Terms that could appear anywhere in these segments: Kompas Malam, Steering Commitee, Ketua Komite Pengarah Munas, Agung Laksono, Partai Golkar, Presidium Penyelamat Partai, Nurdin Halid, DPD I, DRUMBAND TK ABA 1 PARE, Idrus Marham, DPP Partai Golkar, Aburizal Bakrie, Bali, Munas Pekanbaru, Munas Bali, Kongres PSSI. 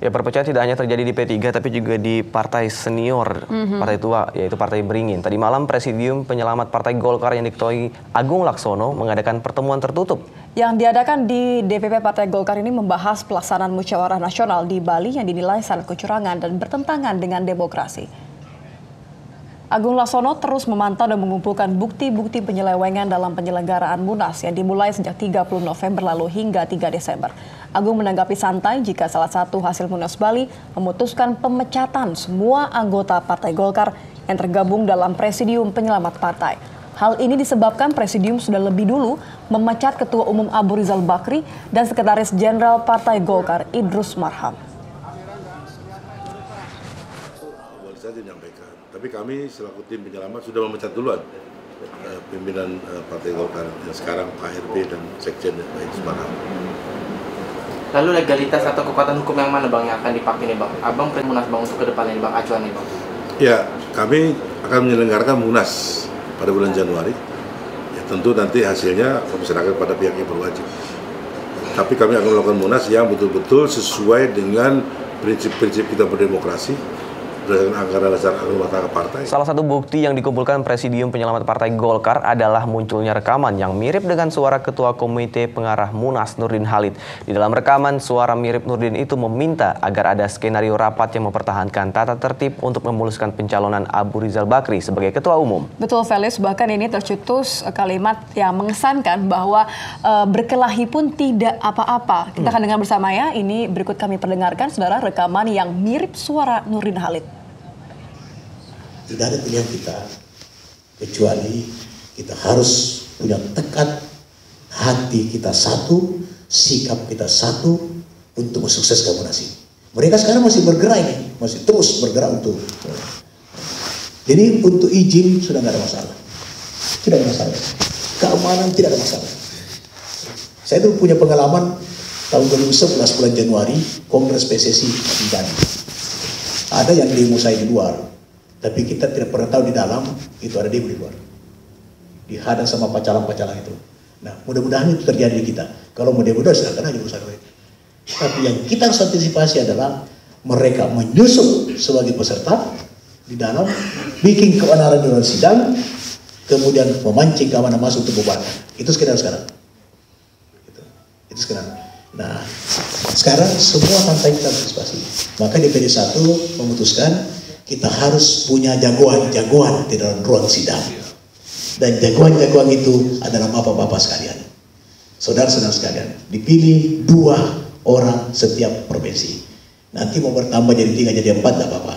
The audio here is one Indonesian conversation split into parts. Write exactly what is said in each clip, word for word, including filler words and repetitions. Ya, perpecahan tidak hanya terjadi di P tiga tapi juga di partai senior, mm-hmm. partai tua, yaitu Partai Beringin. Tadi malam Presidium Penyelamat Partai Golkar yang diketuai Agung Laksono mengadakan pertemuan tertutup. Yang diadakan di D P P Partai Golkar ini membahas pelaksanaan musyawarah nasional di Bali yang dinilai sangat kecurangan dan bertentangan dengan demokrasi. Agung Laksono terus memantau dan mengumpulkan bukti-bukti penyelewengan dalam penyelenggaraan Munas yang dimulai sejak tiga puluh November lalu hingga tiga Desember. Agung menanggapi santai jika salah satu hasil Munas Bali memutuskan pemecatan semua anggota Partai Golkar yang tergabung dalam Presidium Penyelamat Partai. Hal ini disebabkan Presidium sudah lebih dulu memecat Ketua Umum Aburizal Bakrie dan Sekretaris Jenderal Partai Golkar Idrus Marham. Tapi kami selaku tim penyelamat sudah memecat duluan eh, pimpinan eh, Partai Golkar yang sekarang P R P dan Sekjen dan lain sebagainya. Lalu legalitas atau kekuatan hukum yang mana bang yang akan dipakai nih bang? Abang Munas bang untuk kedepannya bang acuan nih bang? Ya, kami akan menyelenggarakan Munas pada bulan Januari. Ya, tentu nanti hasilnya kami serahkan pada pihak yang berwajib. Tapi kami akan melakukan Munas yang betul-betul sesuai dengan prinsip-prinsip kita berdemokrasi. Salah satu bukti yang dikumpulkan Presidium Penyelamat Partai Golkar adalah munculnya rekaman yang mirip dengan suara Ketua Komite Pengarah Munas Nurdin Halid. Di dalam rekaman, suara mirip Nurdin itu meminta agar ada skenario rapat yang mempertahankan tata tertib untuk memuluskan pencalonan Aburizal Bakrie sebagai Ketua Umum. Betul, Felis. Bahkan ini tercetus kalimat yang mengesankan bahwa e, berkelahi pun tidak apa-apa. Kita hmm. akan dengar bersama ya. Ini berikut kami perdengarkan, saudara, rekaman yang mirip suara Nurdin Halid. Tidak ada pilihan kita, kecuali kita harus punya tekad, hati kita satu, sikap kita satu untuk mensukseskan Munas ini. Mereka sekarang masih bergerak ini, masih terus bergerak untuk. Jadi untuk izin sudah nggak ada masalah, tidak ada masalah. Keamanan tidak ada masalah. Saya itu punya pengalaman tahun dua ribu sebelas bulan Januari, Kongres P S S I di Bali. Ada yang demo saya di luar. Tapi kita tidak pernah tahu di dalam, itu ada demo di luar. Dihadang sama pacalan-pacalan itu. Nah, mudah-mudahan itu terjadi di kita. Kalau mau demo, silakan aja usaha. Tapi yang kita harus antisipasi adalah mereka menyusup sebagai peserta di dalam, bikin keonaran di dalam sidang, kemudian memancing keamanan masuk untuk bubar. Itu sekedar sekarang. Gitu. Itu sekedar. Nah, sekarang semua pantai kita antisipasi. Maka D P D satu memutuskan kita harus punya jagoan-jagoan di dalam ruang sidang. Dan jagoan-jagoan itu adalah bapak-bapak sekalian. Saudara-saudara sekalian, dipilih dua orang setiap provinsi. Nanti mau bertambah jadi tiga, jadi empat, tidak apa-apa.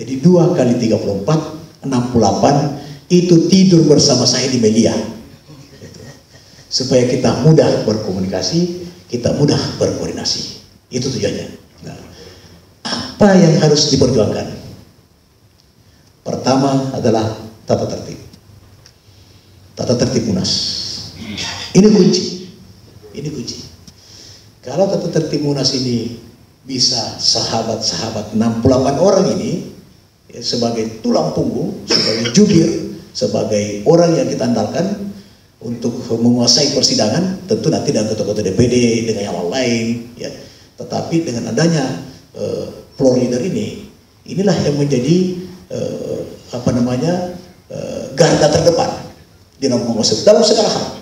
Jadi dua kali tiga puluh empat, enam puluh delapan, itu tidur bersama saya di media. Supaya kita mudah berkomunikasi, kita mudah berkoordinasi. Itu tujuannya. Nah, apa yang harus diperjuangkan? Pertama adalah tata tertib. Tata tertib Munas. Ini kunci. Ini kunci. Kalau tata tertib Munas ini bisa sahabat-sahabat enam puluh delapan orang ini ya, sebagai tulang punggung, sebagai jubir, sebagai orang yang kita andalkan untuk menguasai persidangan, tentu nanti dengan ketua-ketua D P D, dengan yang lain. Ya. Tetapi dengan adanya Uh, floor leader ini, inilah yang menjadi uh, apa namanya uh, garda terdepan di dalam menguasai dalam segala hal,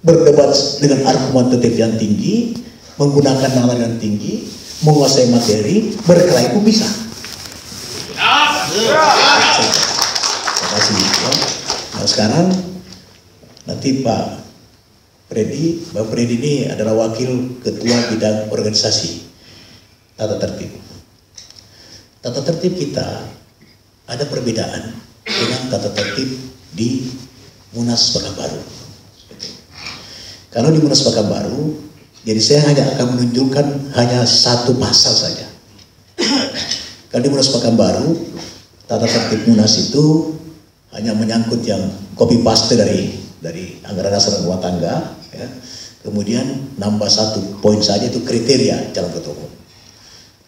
berdebat dengan argumentatif yang tinggi, menggunakan nalar yang tinggi, menguasai materi, berkelahi pun bisa. Terima kasih. Nah, sekarang nanti Pak Freddy, Pak Freddy ini adalah wakil ketua bidang organisasi. Tata tertib. Tata tertib kita ada perbedaan dengan tata tertib di Munas Pekanbaru. Kalau di Munas Pekanbaru, jadi saya hanya akan menunjukkan hanya satu pasal saja. Kalau di Munas Pekanbaru, tata tertib Munas itu hanya menyangkut yang copy paste dari dari anggaran dasar rumah tangga, ya. Kemudian nambah satu poin saja itu kriteria calon ketua umum.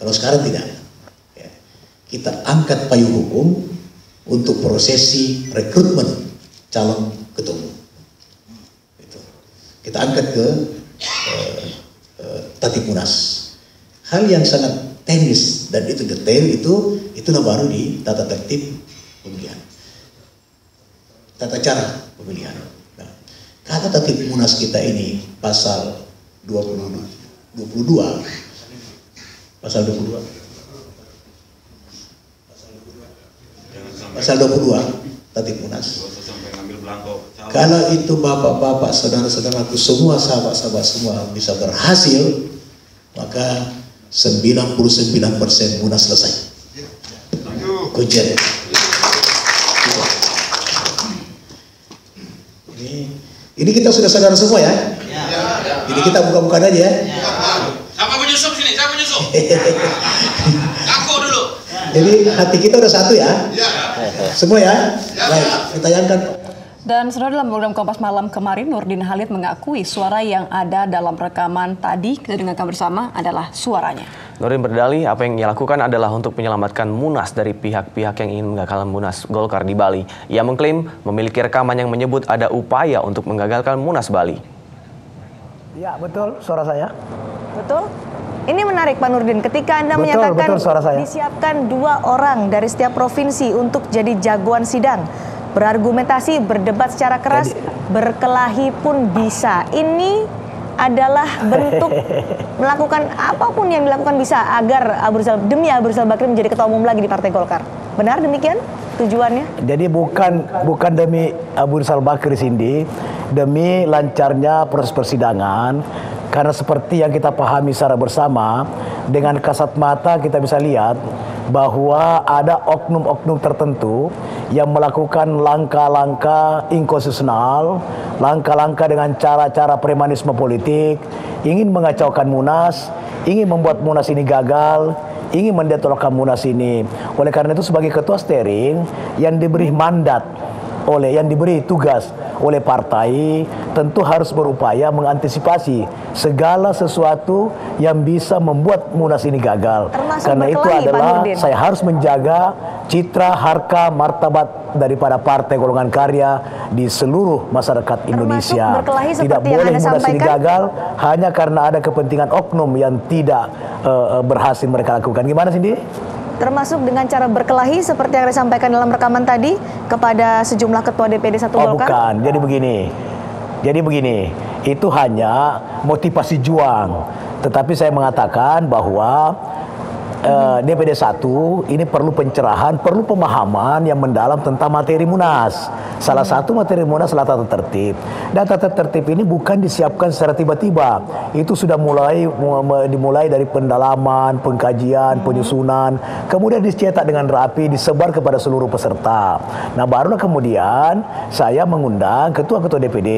Kalau sekarang tidak, ya, kita angkat payung hukum untuk prosesi rekrutmen calon ketua umum. Gitu. Kita angkat ke eh, eh, tatip Munas. hal yang sangat teknis dan itu detail, itu itulah baru di tata tertib pemilihan, tata cara pemilihan. Nah, tata tertib Munas kita ini pasal dua puluh dua, pasal dua puluh dua, pasal dua puluh dua, tertib Munas. Kalau itu bapak-bapak, saudara-saudaraku semua, sahabat-sahabat semua bisa berhasil, maka sembilan puluh sembilan persen Munas selesai. Kujen. Ini, ini kita sudah saudara semua ya? Ya. Jadi kita buka-bukaan aja ya? Ya. Siapa menyusup sini? Siapa menyusup? Aku dulu. Jadi hati kita udah satu ya? Ya. Semua ya? Ya. Baik, kita tayangkan. Dan saudara, dalam program Kompas Malam kemarin, Nurdin Halid mengakui suara yang ada dalam rekaman tadi kita dengarkan bersama adalah suaranya. Nurdin berdalih apa yang ia lakukan adalah untuk menyelamatkan Munas dari pihak-pihak yang ingin menggagalkan Munas Golkar di Bali. Ia mengklaim memiliki rekaman yang menyebut ada upaya untuk menggagalkan Munas Bali. Ya, betul suara saya. Betul? Ini menarik Pak Nurdin, ketika Anda betul, menyatakan betul suara saya. Disiapkan dua orang dari setiap provinsi untuk jadi jagoan sidang. Berargumentasi, berdebat secara keras, berkelahi pun bisa. Ini adalah bentuk melakukan apapun yang dilakukan bisa agar Aburizal, demi Aburizal Bakrie menjadi ketua umum lagi di Partai Golkar. Benar demikian tujuannya? Jadi bukan bukan demi Aburizal Bakrie Sindi, demi lancarnya proses persidangan. Karena seperti yang kita pahami secara bersama, dengan kasat mata kita bisa lihat bahwa ada oknum-oknum tertentu yang melakukan langkah-langkah inkonstitusional, langkah-langkah dengan cara-cara premanisme politik, ingin mengacaukan Munas, ingin membuat Munas ini gagal, ingin mendetolkan Munas ini. Oleh karena itu sebagai ketua steering yang diberi mandat, oleh yang diberi tugas oleh partai tentu harus berupaya mengantisipasi segala sesuatu yang bisa membuat Munas ini gagal. Termasuk karena berkelahi, itu adalah saya harus menjaga citra, harkat, martabat daripada Partai Golongan Karya di seluruh masyarakat Indonesia. Tidak boleh Munas ini gagal hanya karena ada kepentingan oknum yang tidak uh, berhasil mereka lakukan. Gimana Cindy? Termasuk dengan cara berkelahi seperti yang disampaikan dalam rekaman tadi kepada sejumlah ketua D P D satu Golkar. Oh bukan, jadi begini, jadi begini, itu hanya motivasi juang. Tetapi saya mengatakan bahwa eh, D P D satu ini perlu pencerahan, perlu pemahaman yang mendalam tentang materi Munas. Salah hmm. satu materi Munas adalah tata tertib. Dan tata tertib ini bukan disiapkan secara tiba-tiba. Itu sudah mulai dimulai dari pendalaman, pengkajian, penyusunan, kemudian dicetak dengan rapi, disebar kepada seluruh peserta. Nah, barulah kemudian saya mengundang ketua-ketua D P D.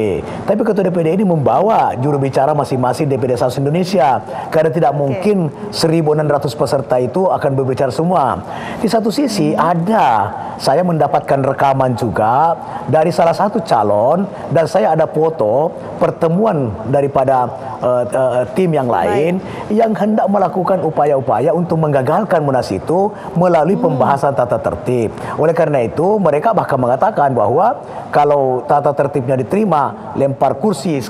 Tapi ketua D P D ini membawa juru bicara masing-masing D P D satu Indonesia. Karena tidak mungkin seribu enam ratus peserta itu akan berbicara semua. Di satu sisi ada, saya mendapatkan rekaman juga dari salah satu calon, dan saya ada foto pertemuan daripada uh, uh, tim yang lain Baik. yang hendak melakukan upaya-upaya untuk menggagalkan Munas itu melalui hmm. pembahasan tata tertib. Oleh karena itu mereka bahkan mengatakan bahwa kalau tata tertibnya diterima, lempar kursi.